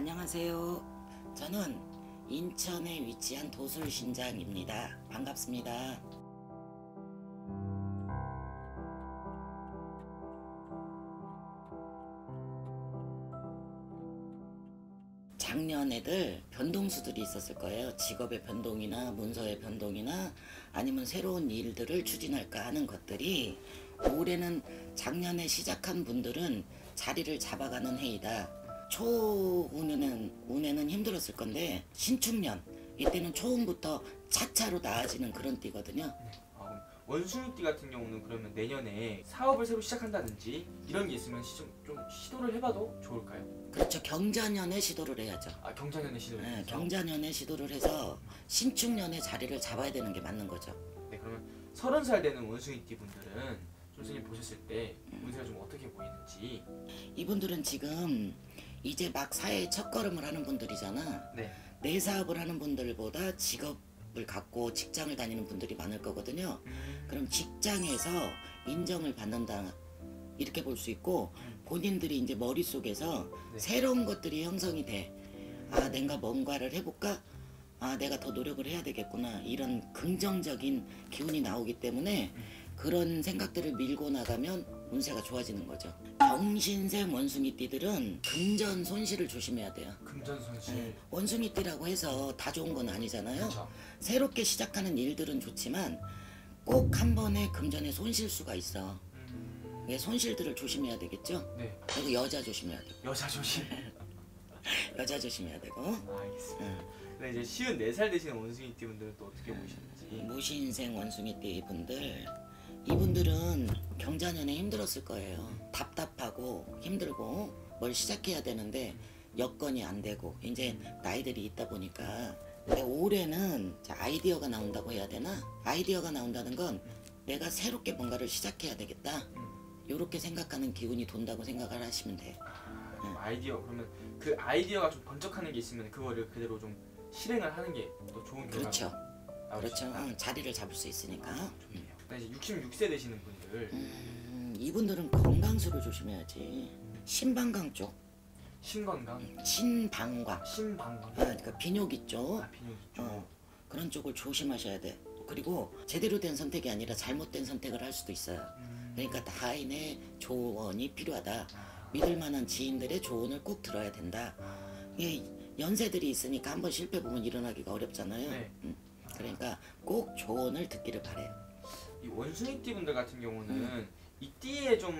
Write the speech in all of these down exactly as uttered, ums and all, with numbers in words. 안녕하세요. 저는 인천에 위치한 도술신장입니다. 반갑습니다. 작년에들 변동수들이 있었을 거예요. 직업의 변동이나 문서의 변동이나 아니면 새로운 일들을 추진할까 하는 것들이, 올해는 작년에 시작한 분들은 자리를 잡아가는 해이다. 초운에는 운에는 힘들었을 건데 신축년 이때는 초운부터 차차로 나아지는 그런 띠거든요. 아, 원숭이띠 같은 경우는 그러면 내년에 사업을 새로 시작한다든지 이런 게 있으면 시, 좀 시도를 해봐도 좋을까요? 그렇죠. 경자년에 시도를 해야죠. 아, 경자년에 시도를 해서? 네, 경자년에 시도를 해서 신축년에 자리를 잡아야 되는 게 맞는 거죠. 네, 그러면 서른 살 되는 원숭이띠 분들은 선생님 보셨을 때 운세가 좀 어떻게 보이는지. 이분들은 지금 이제 막 사회에 첫걸음을 하는 분들이잖아. 네. 내 사업을 하는 분들보다 직업을 갖고 직장을 다니는 분들이 많을 거거든요. 음. 그럼 직장에서 인정을 받는다 이렇게 볼 수 있고, 본인들이 이제 머릿속에서 네. 새로운 것들이 형성이 돼. 아, 내가 뭔가를 해볼까? 아, 내가 더 노력을 해야 되겠구나. 이런 긍정적인 기운이 나오기 때문에 음. 그런 생각들을 밀고 나가면 운세가 좋아지는 거죠. 병신생 원숭이띠들은 금전 손실을 조심해야 돼요. 금전 손실. 네. 원숭이띠라고 해서 다 좋은 건 아니잖아요. 그쵸. 새롭게 시작하는 일들은 좋지만 꼭 한 번에 금전의 손실수가 있어. 음... 네, 손실들을 조심해야 되겠죠. 네. 그리고 여자 조심해야 되고. 여자 조심. 여자 조심해야 되고. 아, 알겠습니다. 네. 근데 이제 쉬운 네 살 되시는 원숭이띠 분들은 또 어떻게 보이시는지. 무신생 원숭이띠 분들. 이분들은 경자년에 힘들었을 거예요. 답답하고 힘들고 뭘 시작해야 되는데 여건이 안 되고 이제 나이들이 있다 보니까. 근데 올해는 아이디어가 나온다고 해야 되나? 아이디어가 나온다는 건 내가 새롭게 뭔가를 시작해야 되겠다 이렇게 생각하는 기운이 돈다고 생각을 하시면 돼. 아, 아이디어. 그러면 그 아이디어가 좀 번쩍하는 게 있으면 그거를 그대로 좀 실행을 하는 게 또 좋은 결과가. 그렇죠. 그렇죠. 응, 자리를 잡을 수 있으니까. 아, 좋네요. 이제 육십육 세 되시는 분들. 음, 이분들은 건강수를 조심해야지. 신방광 쪽. 신건강? 신방광. 신방광. 아, 그러니까 비뇨기 쪽. 아, 비뇨기 쪽. 어, 그런 쪽을 조심하셔야 돼. 그리고 제대로 된 선택이 아니라 잘못된 선택을 할 수도 있어요. 음. 그러니까 타인의 조언이 필요하다. 아. 믿을 만한 지인들의 조언을 꼭 들어야 된다. 아. 이게 연세들이 있으니까 한번 실패 보면 일어나기가 어렵잖아요. 네. 음. 그러니까 꼭 조언을 듣기를 바래요. 이 원숭이띠 분들 같은 경우는 음. 이 띠의 좀,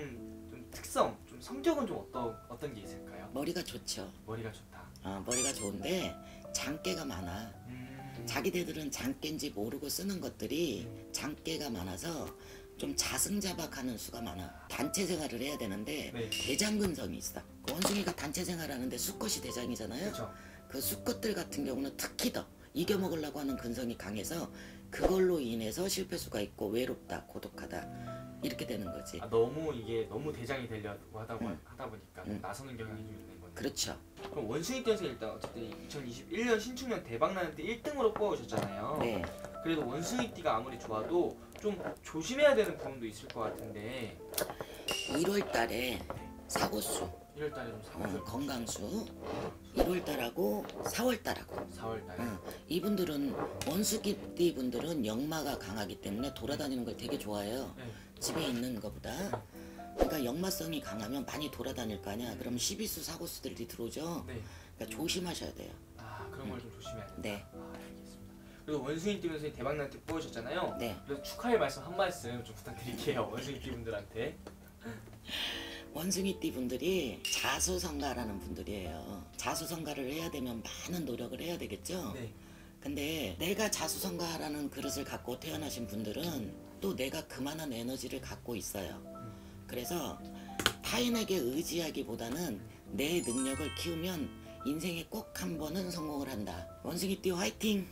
좀 특성, 좀 성격은 좀 어떤, 어떤 게 있을까요? 머리가 좋죠. 머리가 좋다. 어, 머리가 좋은데 장깨가 많아. 음. 자기네들은 장깨인지 모르고 쓰는 것들이 장깨가 많아서 좀 자승자박하는 수가 많아. 단체 생활을 해야 되는데 네. 대장근성이 있어. 그 원숭이가 단체 생활하는데 수컷이 대장이잖아요. 그쵸. 그 수컷들 같은 경우는 특히 더 이겨먹으려고 하는 근성이 강해서 그걸로 인해서 실패수가 있고 외롭다, 고독하다 이렇게 되는 거지. 아, 너무 이게 너무 대장이 되려고 하다, 응. 하다 보니까 응. 나서는 경향이 좀 있는 거네. 그렇죠. 그럼 원숭이띠에서 일단 어쨌든 이천이십일 년 신축년 대박나는 때 일 등으로 뽑아오셨잖아요. 네. 그래도 원숭이띠가 아무리 좋아도 좀 조심해야 되는 부분도 있을 것 같은데. 일월 달에 사고수. 일월 달에 좀 사고수. 어, 건강수. 일월 달하고 사월 달하고. 사월 달. 어, 이분들은 원숭이띠 분들은 역마가 강하기 때문에 돌아다니는 걸 되게 좋아해요. 네. 집에 있는 것보다. 그러니까 역마성이 강하면 많이 돌아다닐 거 아니야. 그럼 십이수 사고수들이 들어오죠. 네. 그러니까 조심하셔야 돼요. 아, 그런 걸 좀 음. 조심해야 돼요. 네. 아, 알겠습니다. 그리고 원숭이띠 분들이 대박날 때 뽑으셨잖아요. 네. 그래서 축하의 말씀 한 말씀 좀 부탁드릴게요. 원숭이띠 분들한테. 원숭이띠 분들이 자수성가라는 분들이에요. 자수성가를 해야 되면 많은 노력을 해야 되겠죠? 네. 근데 내가 자수성가라는 그릇을 갖고 태어나신 분들은 또 내가 그만한 에너지를 갖고 있어요. 그래서 타인에게 의지하기보다는 내 능력을 키우면 인생에 꼭 한 번은 성공을 한다. 원숭이띠 화이팅!